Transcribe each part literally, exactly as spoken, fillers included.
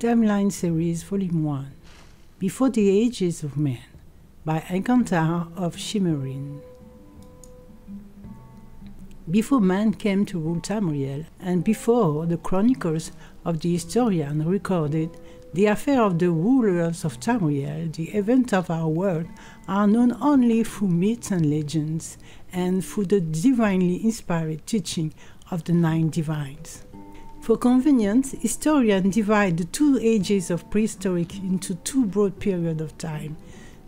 Timeline Series Volume one, Before the Ages of Man, by Encantar of Shimerin. Before man came to rule Tamriel, and before the chronicles of the historian recorded, the affair of the rulers of Tamriel, the events of our world, are known only through myths and legends, and through the divinely inspired teaching of the Nine Divines. For convenience, historians divide the two ages of prehistoric into two broad periods of time,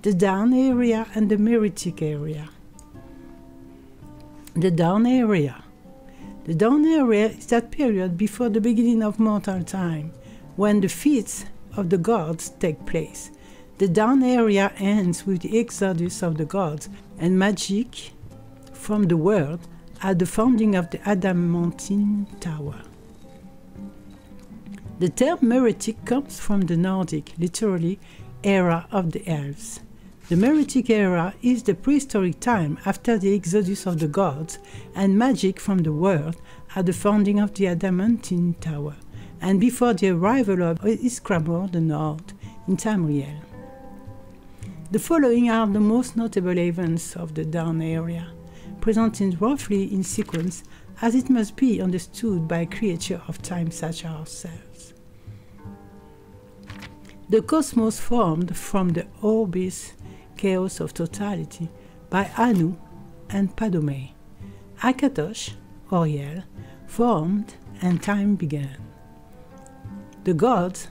the Down Area and the Merethic Area. The Down Area. The Down Area is that period before the beginning of mortal time, when the feasts of the gods take place. The Down Area ends with the exodus of the gods and magic from the world at the founding of the Adamantine Tower. The term Merethic comes from the Nordic, literally, era of the elves. The Merethic era is the prehistoric time after the exodus of the gods and magic from the world at the founding of the Adamantine Tower, and before the arrival of Ysgramor the North in Tamriel. The following are the most notable events of the Down Area, presented roughly in sequence as it must be understood by creatures of time such as ourselves. The cosmos formed from the orbis chaos of totality by Anu and Padome. Akatosh, Oriel, formed and time began. The gods,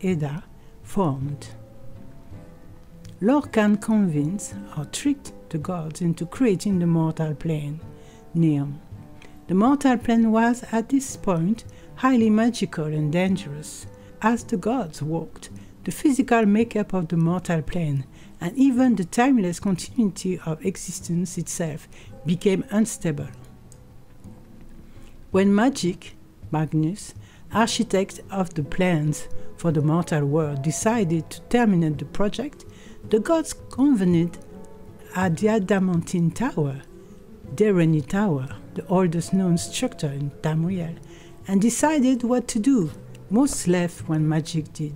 Eda, formed. Lorkhan convinced or tricked the gods into creating the mortal plane, Nirm. The mortal plane was at this point highly magical and dangerous. As the gods walked, the physical makeup of the mortal plane and even the timeless continuity of existence itself became unstable. When magic, Magnus, architect of the plans for the mortal world, decided to terminate the project, the gods convened at the Adamantine Tower, Direnni Tower, the oldest known structure in Tamriel, and decided what to do. Most left when magic did.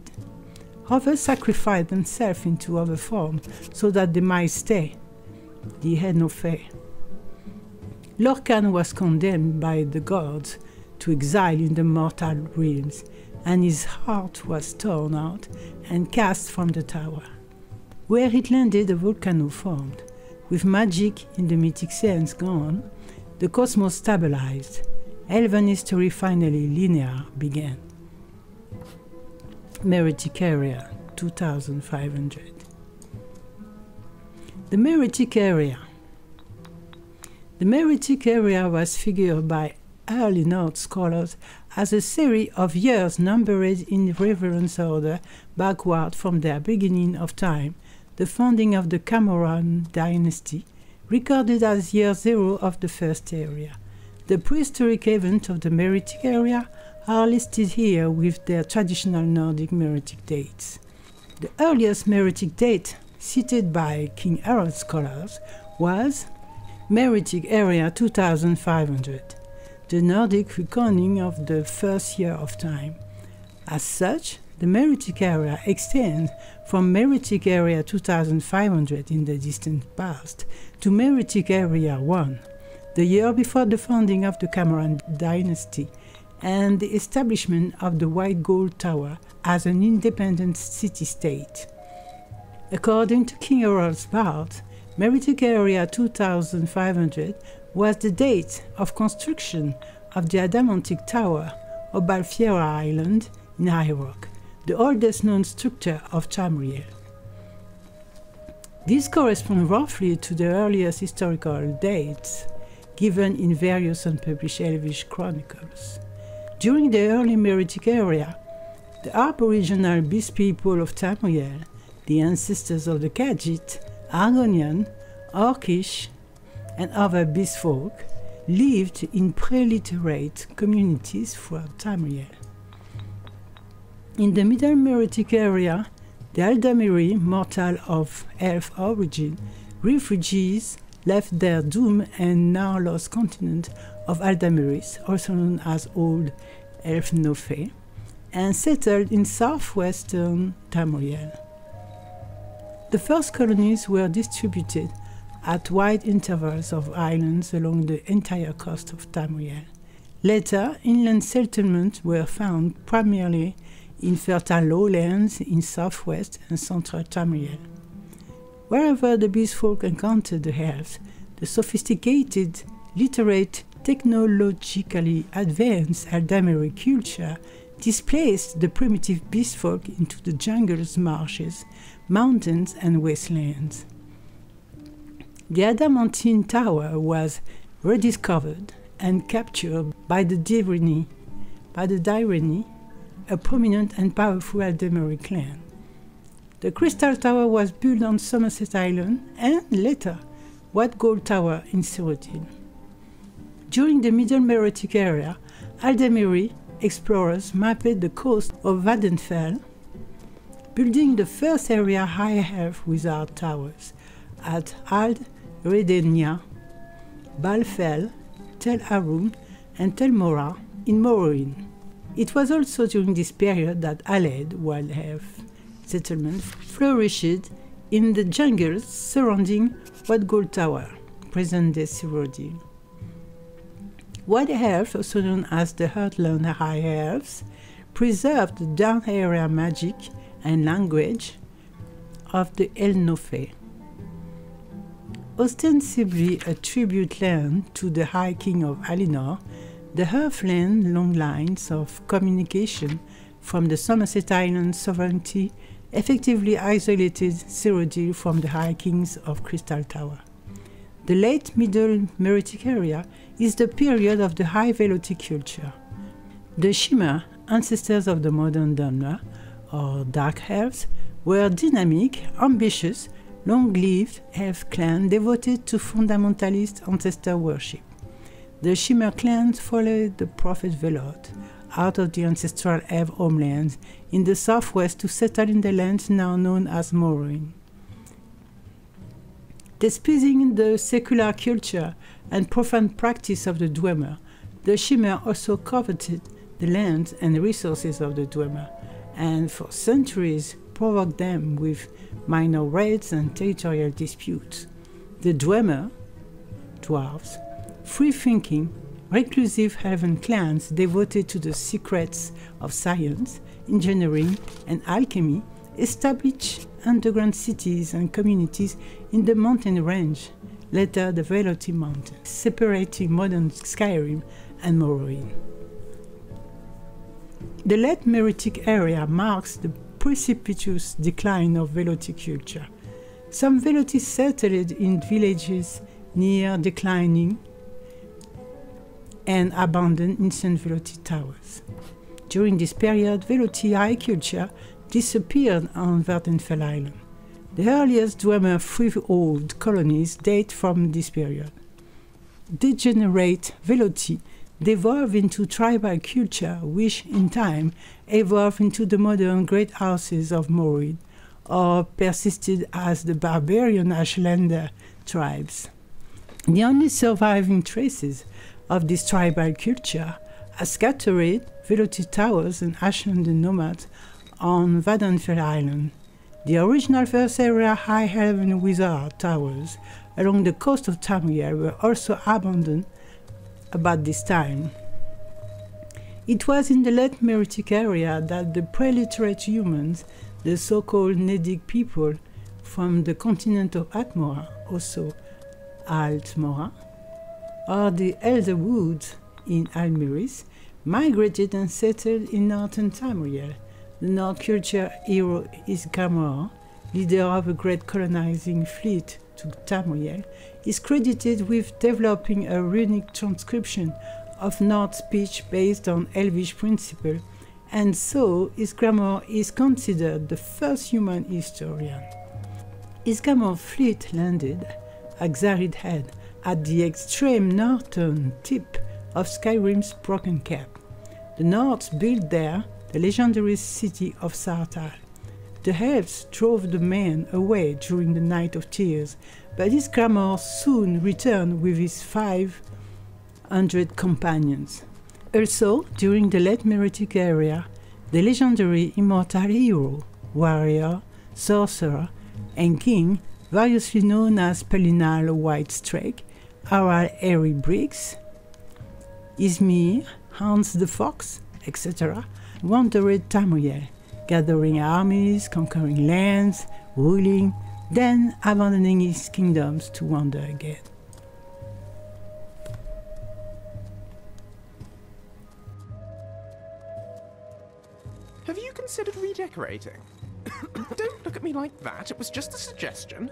Others sacrificed themselves into other forms so that they might stay. The Nofé. Lorkhan was condemned by the gods to exile in the mortal realms, and his heart was torn out and cast from the tower, where it landed a volcano formed. With magic in the mythic sense gone, the cosmos stabilized. Elven history finally linear began. Merethic Area, two thousand five hundred. The Merethic Area. The Merethic Area was figured by early Norse scholars as a series of years numbered in reverence order backward from their beginning of time, the founding of the Camoran dynasty, recorded as year zero of the first area. The prehistoric events of the Merethic Area are listed here with their traditional Nordic Merethic dates. The earliest Merethic date, cited by King Harald scholars, was Merethic Area two thousand five hundred, the Nordic reckoning of the first year of time. As such, the Merethic Area extends from Merethic Area two thousand five hundred in the distant past to Merethic Area one, the year before the founding of the Camoran dynasty, and the establishment of the White Gold Tower as an independent city-state. According to King Harald's part, Merethic Area two thousand five hundred was the date of construction of the Adamantine Tower or Balfiera Island in High Rock, the oldest known structure of Tamriel. This corresponds roughly to the earliest historical dates given in various unpublished Elvish chronicles. During the early Merethic Area, the aboriginal beast people of Tamriel, the ancestors of the Khajiit, Argonian, Orcish, and other beast folk, lived in preliterate communities throughout Tamriel. In the Middle Merethic Area, the Aldamiri, mortal of elf origin, refugees left their doom and now lost continent of Aldamiris, also known as Old Elf Nofé, and settled in southwestern Tamriel. The first colonies were distributed at wide intervals of islands along the entire coast of Tamriel. Later, inland settlements were found primarily in fertile lowlands in southwest and central Tamriel. Wherever the beastfolk encountered the elves, the sophisticated, literate, technologically advanced Aldameri culture displaced the primitive beastfolk into the jungles, marshes, mountains and wastelands. The Adamantine Tower was rediscovered and captured by the Direnni, by the Direnni, a prominent and powerful Aldmeri clan. The Crystal Tower was built on Somerset Island and later White Gold Tower in Sirotin. During the Middle Merethic era, Aldameri explorers mapped the coast of Vvardenfell, building the first area high elf wizard towers at Aldredenia, Balfell, Tel Arum and Tel Mora in Morrowind. It was also during this period that Ayleid wild elf settlement flourished in the jungles surrounding White Gold Tower, present-day Cyrodiil. White elves, also known as the Heartland High Elves, preserved the down area magic and language of the Nofé, ostensibly a tribute land to the High King of Alinor. The Hearthland long lines of communication from the Somerset Island sovereignty effectively isolated Cyrodiil from the High Kings of Crystal Tower. The late Middle Merethic area is the period of the High Velothi culture. The Shimmer, ancestors of the modern Dwemer, or Dark Elves, were dynamic, ambitious, long-lived elf clan devoted to fundamentalist ancestor worship. The Shimmer clans followed the prophet Velothi out of the ancestral elf homelands in the southwest to settle in the lands now known as Morrowind. Despising the secular culture and profane practice of the Dwemer, the Shimmer also coveted the lands and resources of the Dwemer, and for centuries provoked them with minor raids and territorial disputes. The Dwemer, dwarves, free-thinking, reclusive elven clans devoted to the secrets of science, engineering, and alchemy, established underground cities and communities in the mountain range, later the Velothi Mountains, separating modern Skyrim and Morrowind. The late Merethic area marks the precipitous decline of Velothi culture. Some Velothi settled in villages near declining and abandoned ancient Velothi towers. During this period, Velothi high culture disappeared on Vvardenfell Island. The earliest Dwemer freehold colonies date from this period. Degenerate Velothi devolved into tribal culture, which in time evolved into the modern great houses of Morrowind, or persisted as the barbarian Ashlander tribes. The only surviving traces of this tribal culture are scattered Velothi towers and Ashlander nomads on Vvardenfell Island. The original first area high elven wizard towers along the coast of Tamriel were also abandoned about this time. It was in the late Merethic area that the pre-literate humans, the so-called Nedic people from the continent of Atmora, also Altmora, or the Elder Woods in Aldamiris, migrated and settled in northern Tamriel. The North culture hero Ysgramor, leader of a great colonizing fleet to Tamriel, is credited with developing a runic transcription of North speech based on Elvish principle, and so Ysgramor is considered the first human historian. Ysgramor's fleet landed at Xarid Head, at the extreme northern tip of Skyrim's Broken Cap. The Nords built there the legendary city of Sartar. The elves drove the men away during the Night of Tears, but Ysgramor soon returned with his five hundred companions. Also, during the late Merethic era, the legendary immortal hero, warrior, sorcerer, and king, variously known as Pelinal Whitestrake, Aral Airy Briggs, Izmir, Hans the Fox, et cetera, wandered Tamriel, gathering armies, conquering lands, ruling, then abandoning his kingdoms to wander again. Have you considered redecorating? Don't look at me like that, it was just a suggestion.